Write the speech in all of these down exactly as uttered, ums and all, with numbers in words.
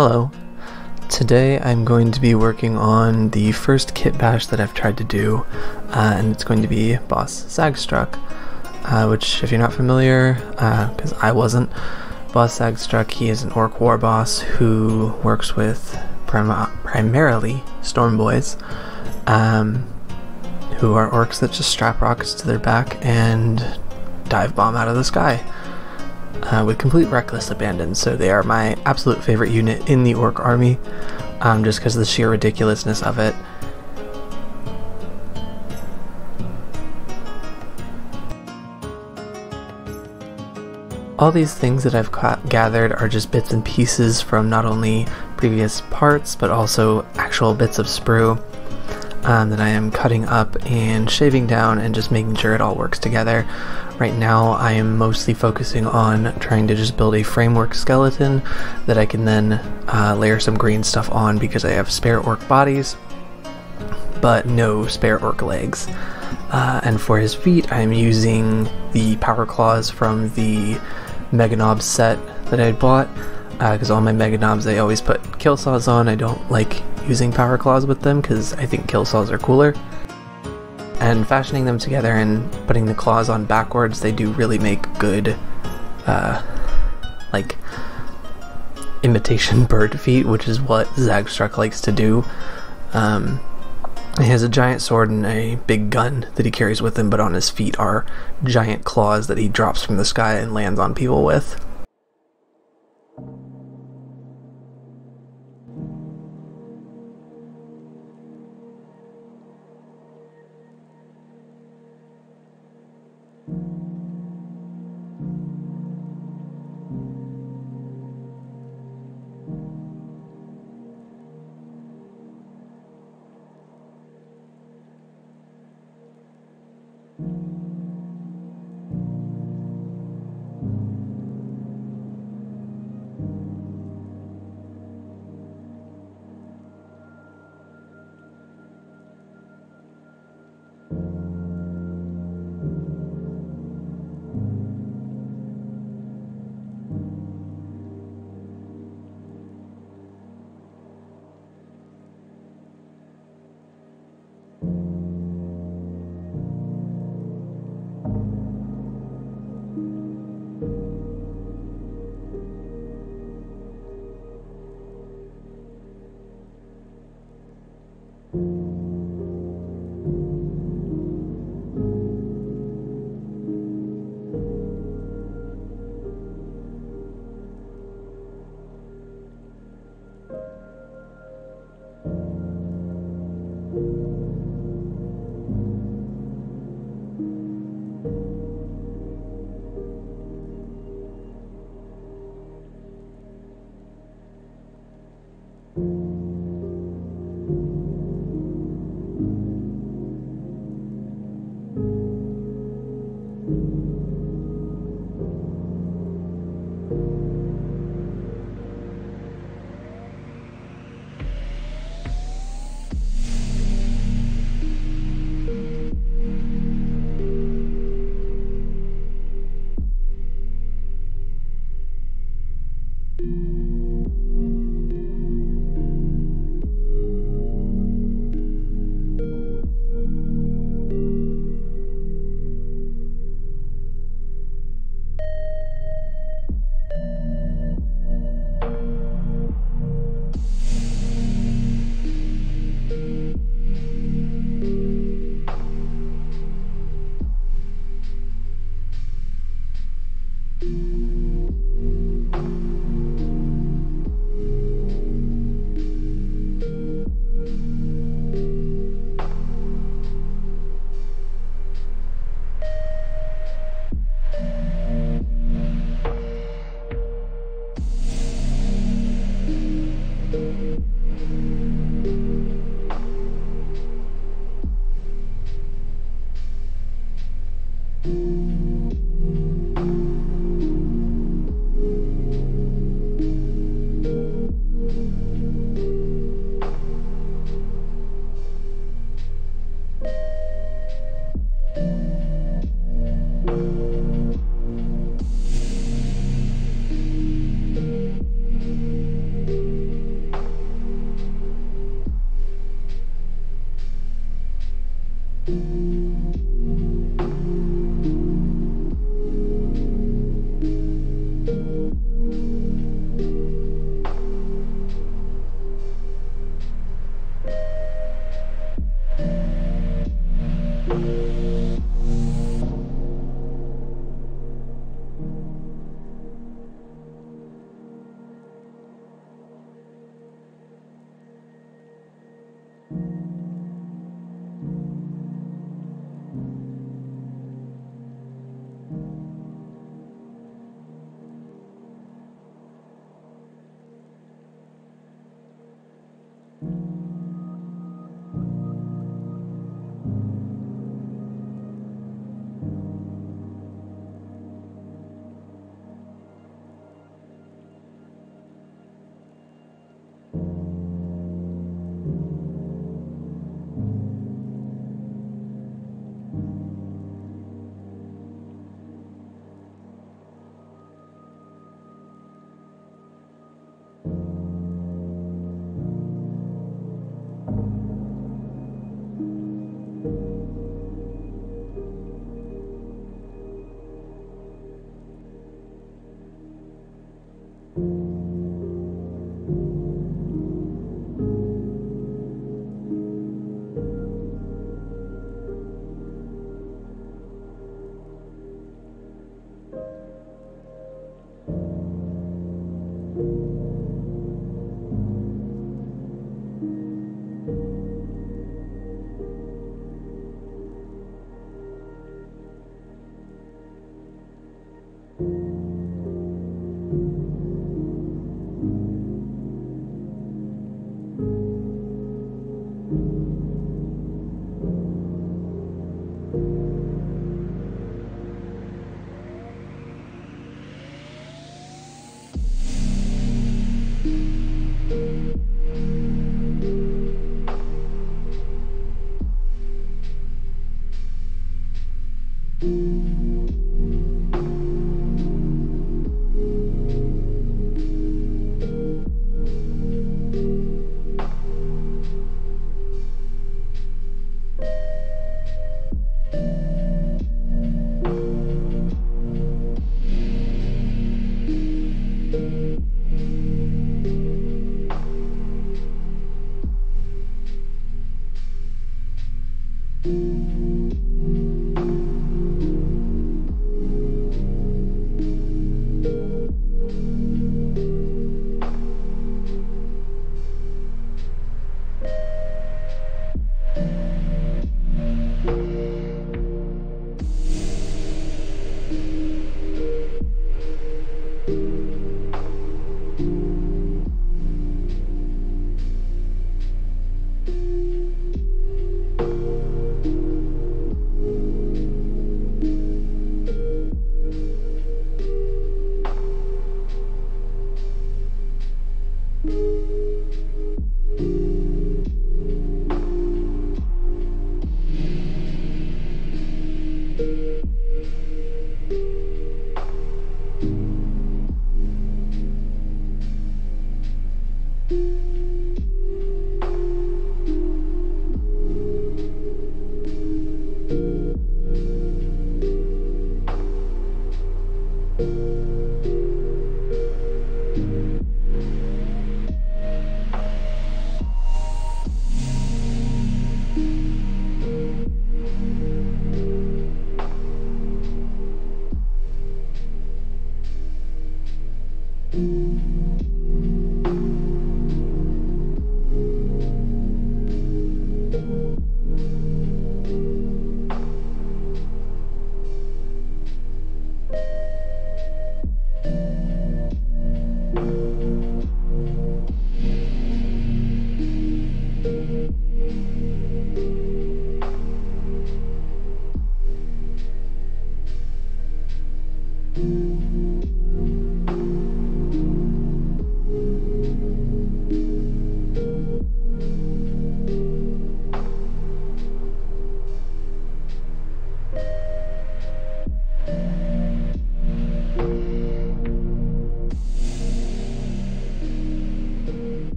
Hello. Today I'm going to be working on the first Kitbash that I've tried to do, uh, and it's going to be Boss Zaggstrukk, uh, which, if you're not familiar, because uh, I wasn't, Boss Zaggstrukk, he is an orc war boss who works with prim primarily Storm Boys, um, who are orcs that just strap rockets to their back and dive bomb out of the sky. Uh, with complete reckless abandon, so they are my absolute favorite unit in the orc army, um, just because of the sheer ridiculousness of it. All these things that I've caught, gathered are just bits and pieces from not only previous parts, but also actual bits of sprue Um, that I am cutting up and shaving down and just making sure it all works together. Right now I am mostly focusing on trying to just build a framework skeleton that I can then uh, layer some green stuff on, because I have spare orc bodies but no spare orc legs. Uh, and for his feet I'm using the power claws from the Mega Knob set that I bought, because uh, all my Mega Knobs I always put kill saws on. I don't like using power claws with them because I think kill saws are cooler, and fashioning them together and putting the claws on backwards, they do really make good uh, like imitation bird feet, which is what Zaggstrukk likes to do. Um, he has a giant sword and a big gun that he carries with him, but on his feet are giant claws that he drops from the sky and lands on people with.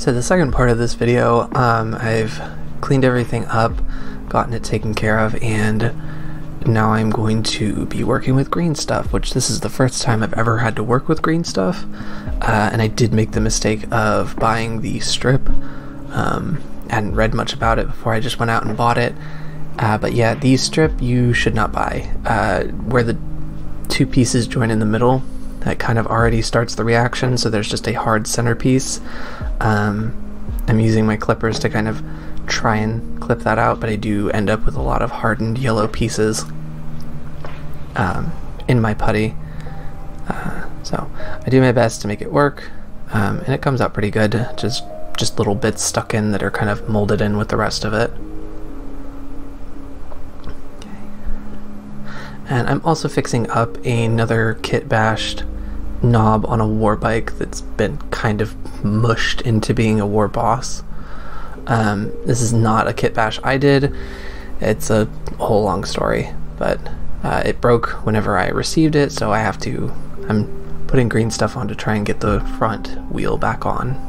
So the second part of this video, um, I've cleaned everything up, gotten it taken care of, and now I'm going to be working with green stuff, which this is the first time I've ever had to work with green stuff, uh, and I did make the mistake of buying the strip. Um, I hadn't read much about it before, I just went out and bought it, uh, but yeah, the strip you should not buy. Uh, where the two pieces join in the middle, that kind of already starts the reaction, so there's just a hard centerpiece. Um, I'm using my clippers to kind of try and clip that out, but I do end up with a lot of hardened yellow pieces um, in my putty. Uh, so I do my best to make it work, um, and it comes out pretty good, just, just little bits stuck in that are kind of molded in with the rest of it. And I'm also fixing up another Kitbashed knob on a war bike that's been kind of mushed into being a war boss. Um, this is not a Kitbash I did, it's a whole long story, but uh, it broke whenever I received it, so I have to, I'm putting green stuff on to try and get the front wheel back on.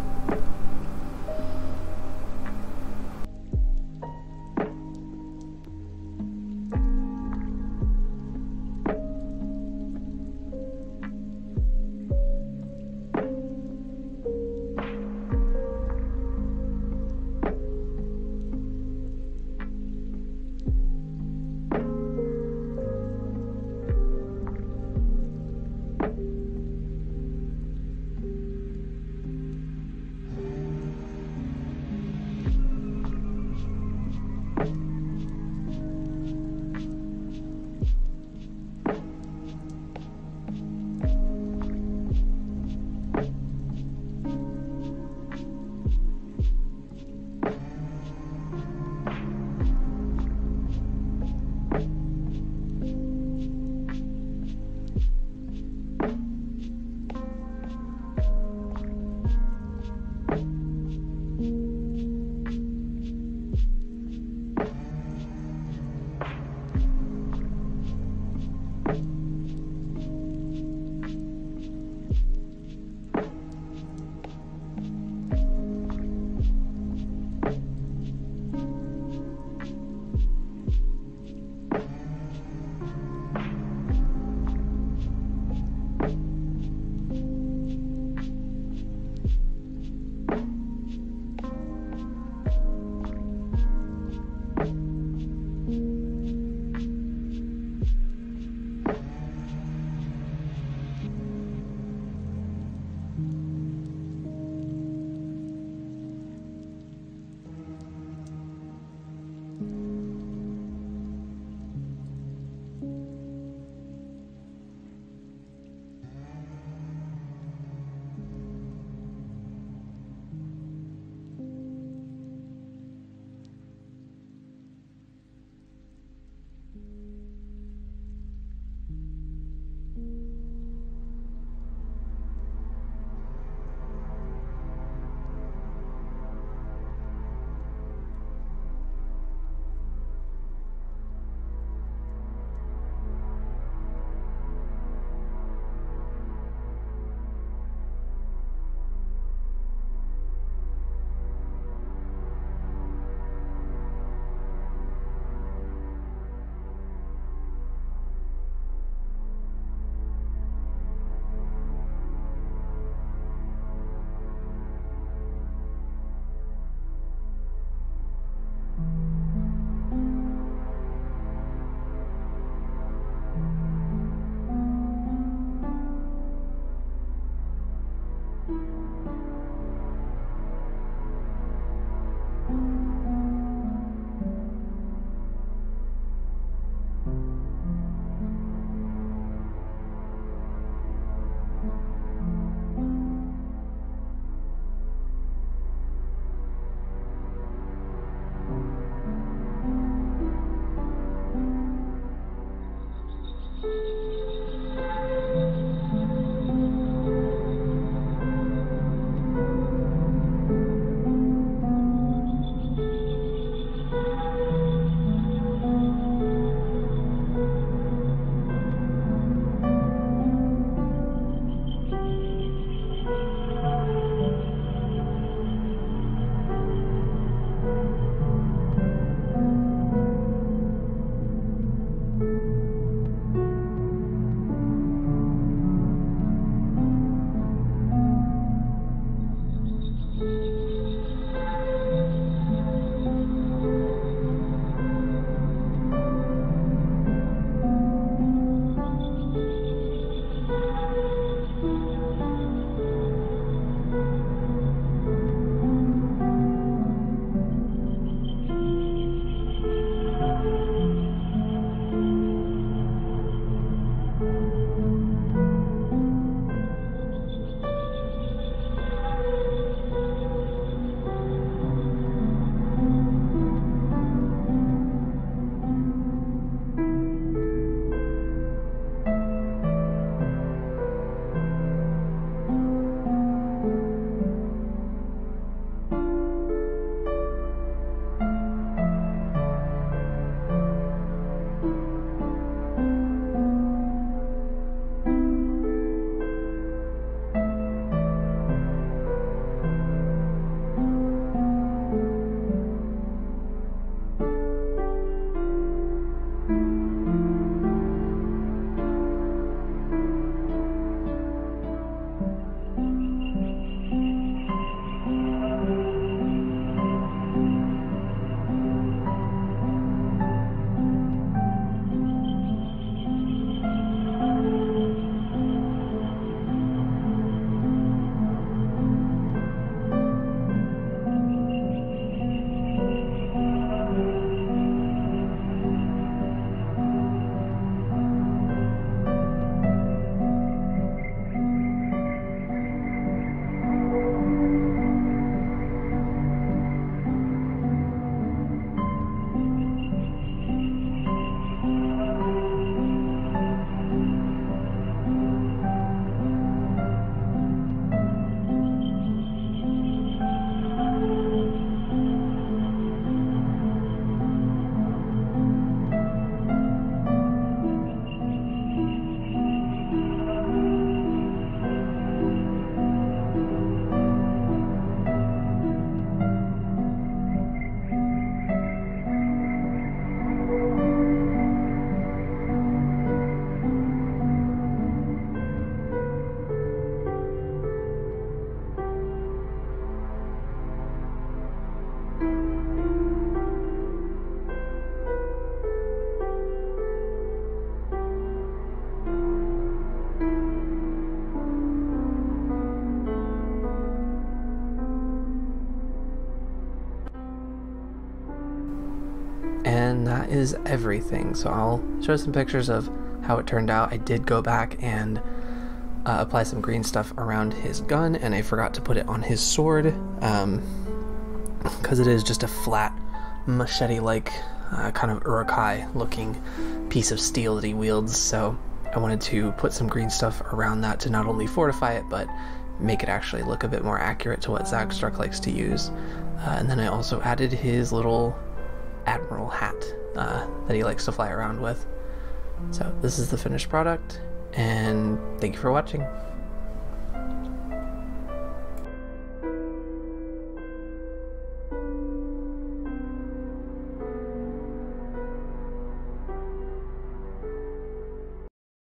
that is everything. So I'll show some pictures of how it turned out. I did go back and uh, apply some green stuff around his gun, and I forgot to put it on his sword, um, because it is just a flat machete-like uh, kind of Uruk-hai looking piece of steel that he wields. So I wanted to put some green stuff around that to not only fortify it, but make it actually look a bit more accurate to what Zaggstrukk likes to use. Uh, and then I also added his little admiral hat uh, that he likes to fly around with. So this is the finished product, and thank you for watching.